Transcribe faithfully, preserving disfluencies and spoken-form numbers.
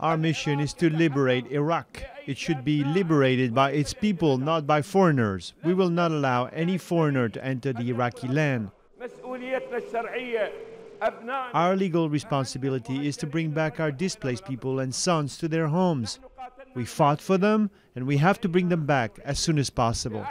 Our mission is to liberate Iraq. It should be liberated by its people, not by foreigners. We will not allow any foreigner to enter the Iraqi land. Our legal responsibility is to bring back our displaced people and sons to their homes. We fought for them, and we have to bring them back as soon as possible.